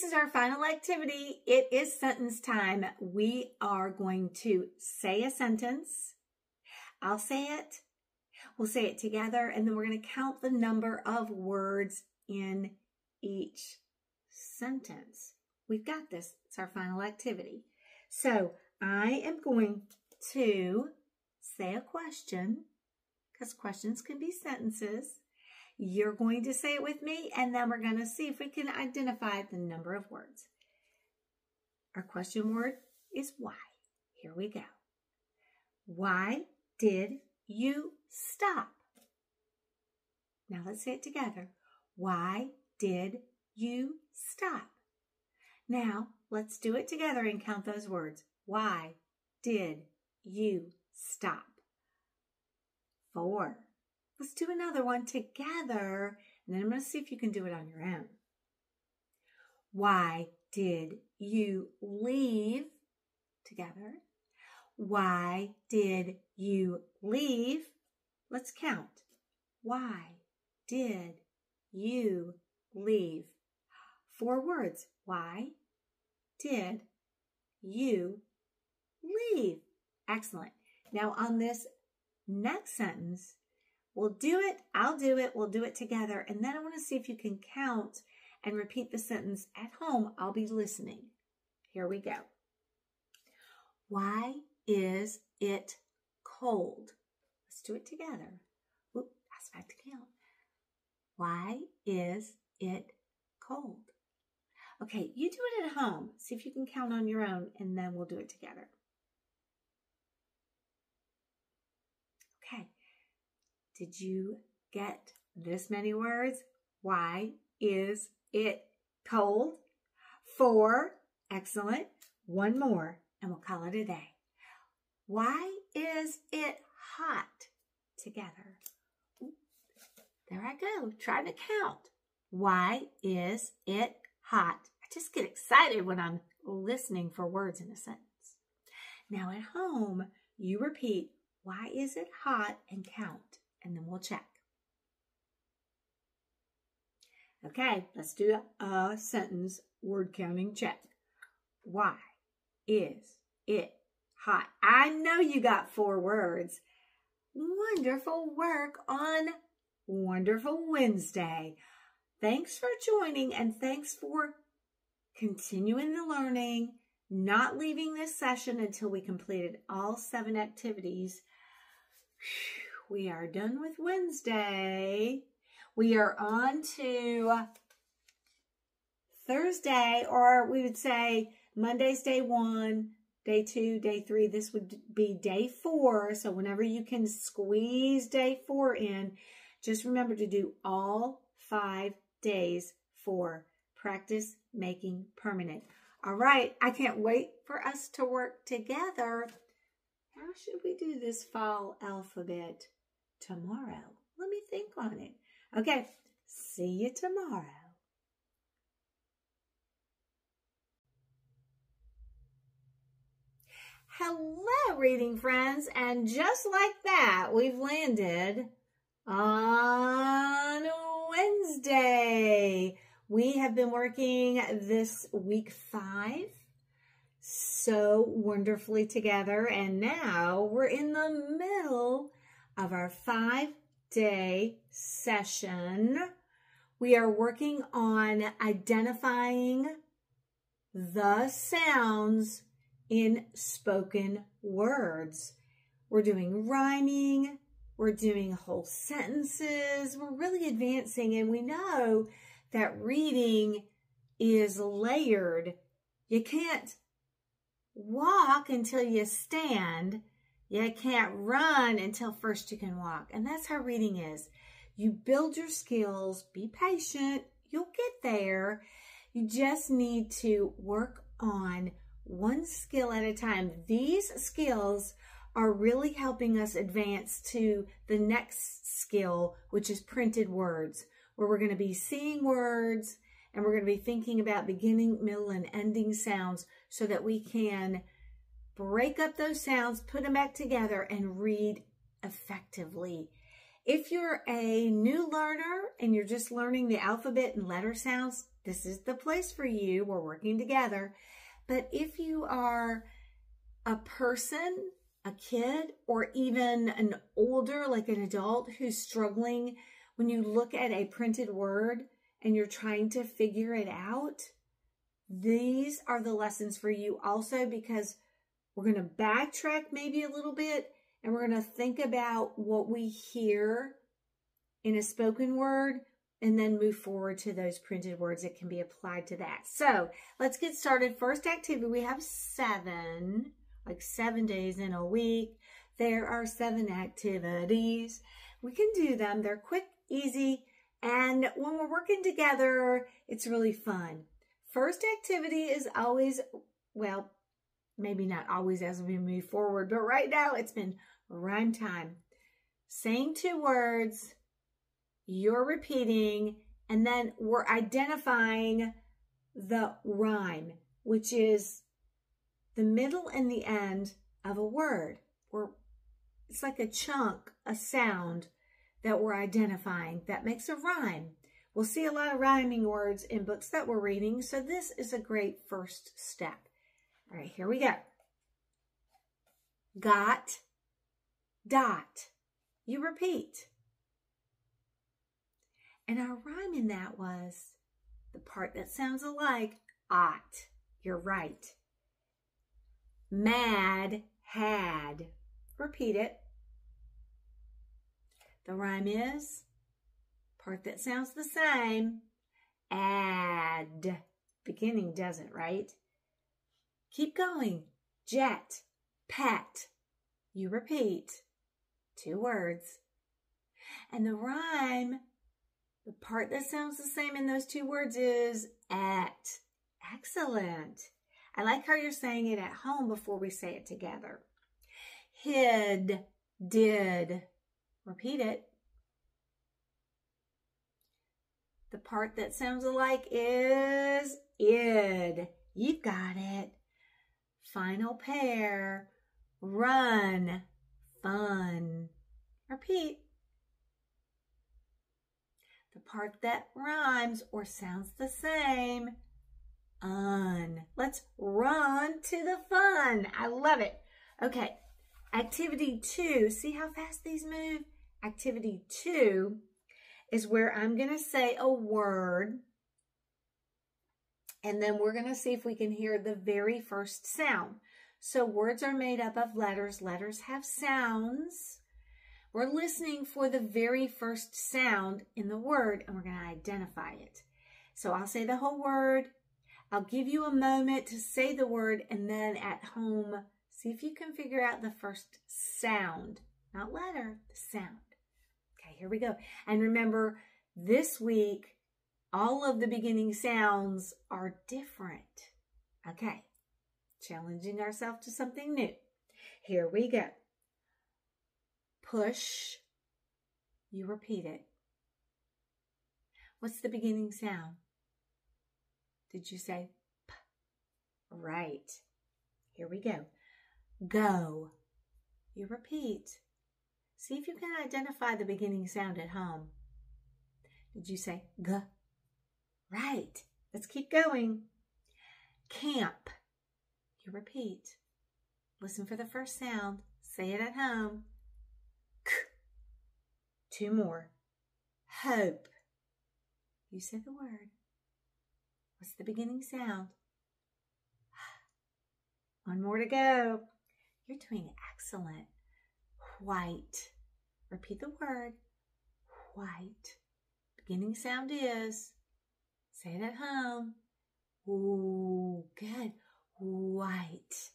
this is our final activity. It is sentence time. We are going to say a sentence. I'll say it. We'll say it together, and then we're going to count the number of words in each sentence. We've got this. It's our final activity. So I am going to say a question, because questions can be sentences. You're going to say it with me, and then we're going to see if we can identify the number of words. Our question word is why. Here we go. Why did you stop? Now let's say it together. Why did you stop? Now let's do it together and count those words. Why did you stop? 4. Let's do another one together, and then I'm going to see if you can do it on your own. Why did you leave? Together. Why did you leave? Let's count. Why did you leave? 4 words. Why did you leave? Excellent. Now on this next sentence, we'll do it, I'll do it, we'll do it together, and then I want to see if you can count and repeat the sentence at home. I'll be listening. Here we go. Why is it cold? Let's do it together. Oop, I forgot to count. Why is it cold? Okay, you do it at home. See if you can count on your own, and then we'll do it together. Okay. Did you get this many words? Why is it cold? 4. Excellent. 1 more, and we'll call it a day. Why is it hot? Together. There I go, trying to count. Why is it hot? I just get excited when I'm listening for words in a sentence. Now at home, you repeat, why is it hot, and count, and then we'll check. Okay, let's do a sentence word counting check. Why is it hot? I know you got 4 words. Wonderful work on Wonderful Wednesday. Thanks for joining, and thanks for continuing the learning, not leaving this session until we completed all 7 activities. We are done with Wednesday. We are on to Thursday, or we would say Monday's day 1, day 2, day 3. This would be day 4. So whenever you can squeeze day 4 in, just remember to do all 5 days for practice making permanent. All right, I can't wait for us to work together. How should we do this fall alphabet tomorrow? Let me think on it. Okay, see you tomorrow. Hello, reading friends, and just like that, we've landed on Wednesday. We have been working this week 5 so wonderfully together, and now we're in the middle of our 5-day session. We are working on identifying the sounds in spoken words. We're doing rhyming, we're doing whole sentences, we're really advancing, and we know that reading is layered. You can't walk until you stand. You can't run until first you can walk. And that's how reading is. You build your skills, be patient, you'll get there. You just need to work on one skill at a time. These skills are really helping us advance to the next skill, which is printed words, where we're going to be seeing words and we're going to be thinking about beginning, middle, and ending sounds so that we can break up those sounds, put them back together, and read effectively. If you're a new learner and you're just learning the alphabet and letter sounds, This is the place for you. We're working together. But if you are a person, a kid, or even an older, like an adult who's struggling, when you look at a printed word and you're trying to figure it out, these are the lessons for you also, because we're going to backtrack maybe a little bit and we're going to think about what we hear in a spoken word and then move forward to those printed words that can be applied to that. So let's get started. First activity, we have 7, like 7 days in a week. There are 7 activities. We can do them. They're quick, easy, and when we're working together, it's really fun. First activity is always, well, maybe not always as we move forward, but right now it's been rhyme time. Saying 2 words, you're repeating, and then we're identifying the rhyme, which is the middle and the end of a word. It's like a chunk, a sound that we're identifying that makes a rhyme. We'll see a lot of rhyming words in books that we're reading, so this is a great first step. All right, here we go. Got, dot. You repeat. And our rhyme in that was the part that sounds alike, ought. You're right. Mad, had. Repeat it. The rhyme is, part that sounds the same, add. Beginning doesn't, right? Keep going. Jet, pet. You repeat. 2 words. And the rhyme, the part that sounds the same in those 2 words is at. Excellent. I like how you're saying it at home before we say it together. Hid, did. Repeat it. The part that sounds alike is id. You've got it. Final pair. Run, fun. Repeat. The part that rhymes or sounds the same, un. Let's run to the fun. I love it. Okay, activity 2. See how fast these move? Activity 2 is where I'm going to say a word, and then we're going to see if we can hear the very first sound. So words are made up of letters. Letters have sounds. We're listening for the very first sound in the word, and we're going to identify it. So I'll say the whole word. I'll give you a moment to say the word, and then at home, see if you can figure out the first sound. Not letter, the sound. Okay, here we go. And remember, this week, all of the beginning sounds are different. Okay, challenging ourselves to something new. Here we go. Push, you repeat it. What's the beginning sound? Did you say p? Right. Here we go. Go, you repeat. See if you can identify the beginning sound at home. Did you say g? Right. Let's keep going. Camp, you repeat. Listen for the first sound. Say it at home. 2 more. Hope. You said the word. What's the beginning sound? 1 more to go. You're doing excellent. White. Repeat the word. White. Beginning sound is. Say it at home. Ooh, good. White.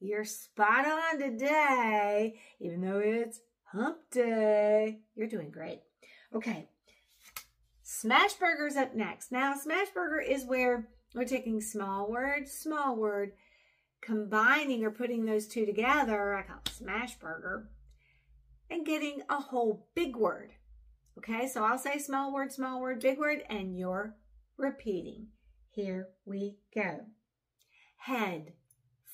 You're spot on today, even though it's hump day. You're doing great. Okay. Smashburger's up next. Now, Smashburger is where we're taking small word, combining or putting those 2 together. I call it Smashburger. And getting a whole big word. Okay, so I'll say small word, big word, and you're repeating. Here we go. Head,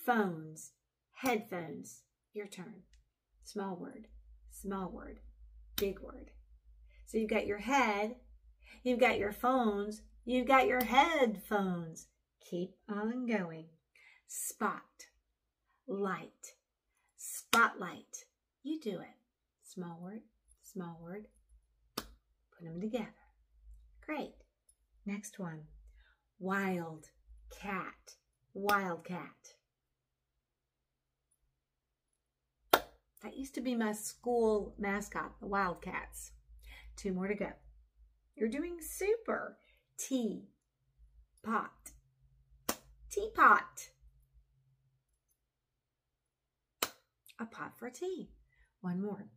phones, headphones. Your turn. Small word. Small word, big word. So you've got your head, you've got your phones, You've got your headphones. Keep on going. Spot, light, spotlight. You do it. Small word, put them together. Great. Next one. Wild cat, wildcat. That used to be my school mascot, the Wildcats. Two more to go. You're doing super. Tea, pot, teapot. A pot for tea. One more.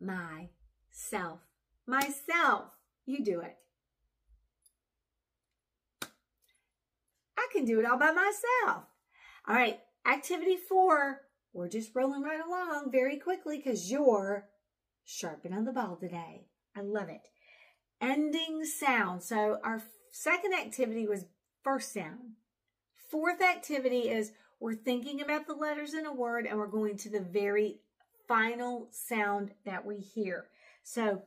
Myself, myself. You do it. I can do it all by myself. All right, activity 4. We're just rolling right along very quickly because you're sharpening on the ball today. I love it. Ending sound. So our second activity was first sound. Fourth activity is we're thinking about the letters in a word and we're going to the very final sound that we hear. So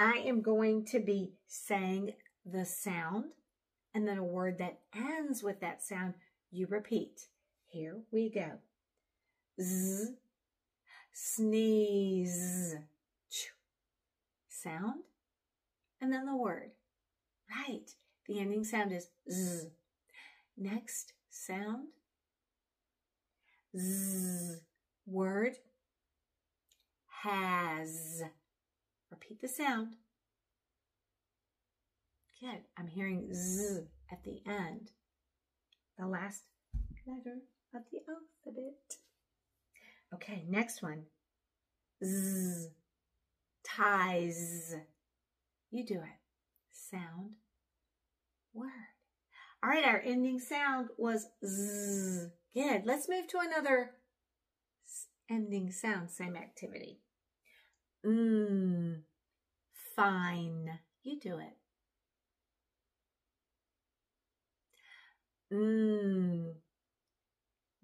I am going to be saying the sound and then a word that ends with that sound. You repeat. Here we go. Z, sneeze, choo, sound, and then the word. Right, the ending sound is z. Next sound, z, word, has. Repeat the sound. Good, I'm hearing z at the end, the last letter of the alphabet. Okay, next one. Z, ties. You do it. Sound, word. All right, our ending sound was z. Good. Let's move to another ending sound, same activity. Fine. You do it.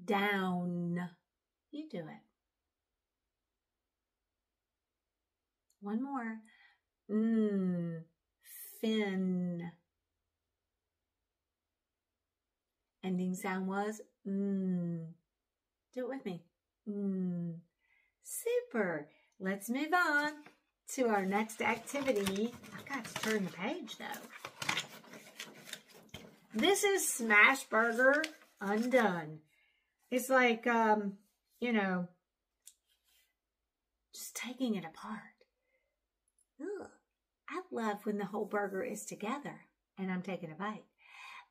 Down. You do it. One more. Fin. Ending sound was mm. Do it with me. Super. Let's move on to our next activity. I've got to turn the page though. This is Smash Burger Undone. It's like, you know, just taking it apart. Ugh. I love when the whole burger is together and I'm taking a bite.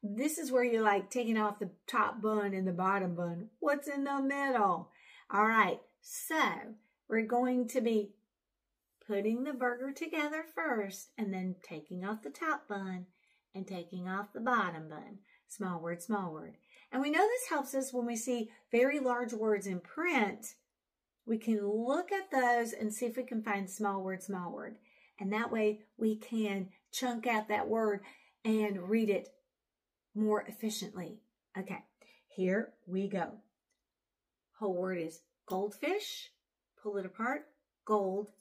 This is where you're like taking off the top bun and the bottom bun. What's in the middle? All right, so we're going to be putting the burger together first and then taking off the top bun and taking off the bottom bun. Small word, small word. And we know this helps us when we see very large words in print. We can look at those and see if we can find small word, small word. And that way we can chunk out that word and read it more efficiently. Okay, here we go. Whole word is goldfish. Pull it apart. Gold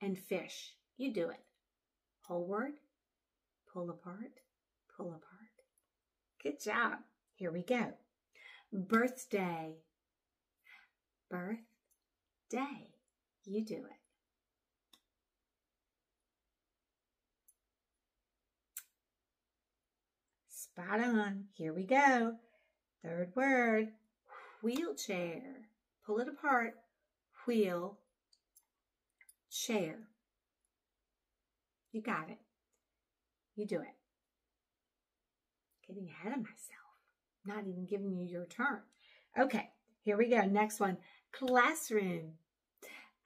and fish. You do it. Whole word. Pull apart. Pull apart. Good job. Here we go. Birthday. Birthday. You do it. Spot on. Here we go. Third word. Wheelchair. Pull it apart. Wheel. Chair. You got it. You do it. Getting ahead of myself. Not even giving you your turn. Okay, here we go. Next one. Classroom.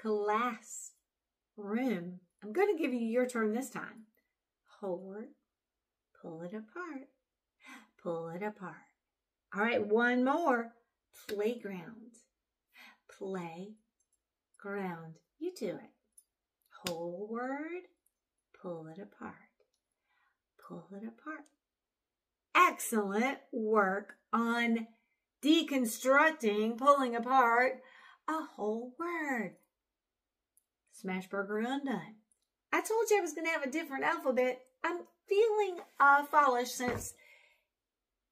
Classroom. I'm going to give you your turn this time. Whole word. Pull it apart. Pull it apart. All right, one more. Playground. Playground. You do it. Whole word. Pull it apart. Pull it apart. Excellent work on deconstructing, pulling apart a whole word. Smash Burger Undone. I told you I was going to have a different alphabet. I'm feeling fallish since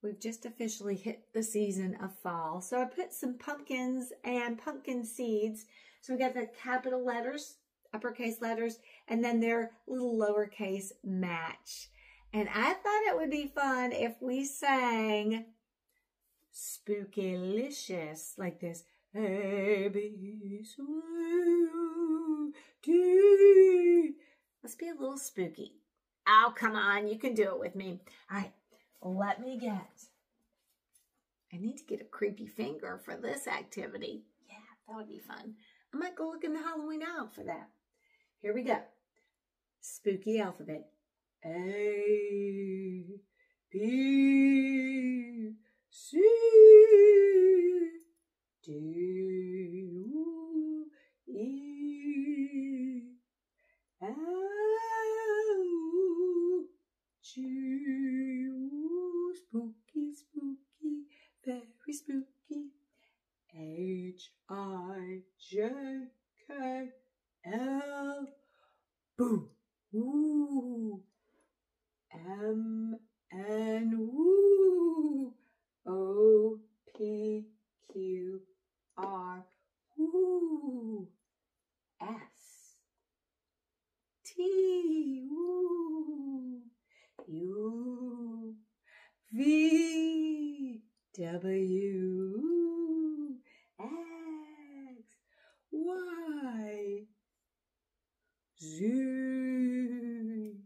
we've just officially hit the season of fall. So I put some pumpkins and pumpkin seeds. So we got the capital letters, uppercase letters, and then their little lowercase match. And I thought it would be fun if we sang Spookylicious like this. Let's be a little spooky. Oh, come on. You can do it with me. All right. Let me guess. I need to get a creepy finger for this activity. Yeah, that would be fun. I might go look in the Halloween aisle for that. Here we go. Spooky alphabet. A, B, C, D, U, E, L, G, O, spooky, spooky, very spooky, H, I, J, K, L, boo, woo, M, N, woo, O, P, Q, R, woo, S, T, woo, U, V, W, X, Y, Z.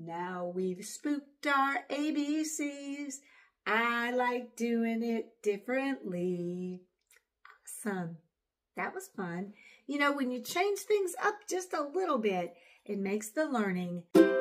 Now we've spooked our ABCs. I like doing it differently. Awesome. That was fun. You know, when you change things up just a little bit, it makes the learning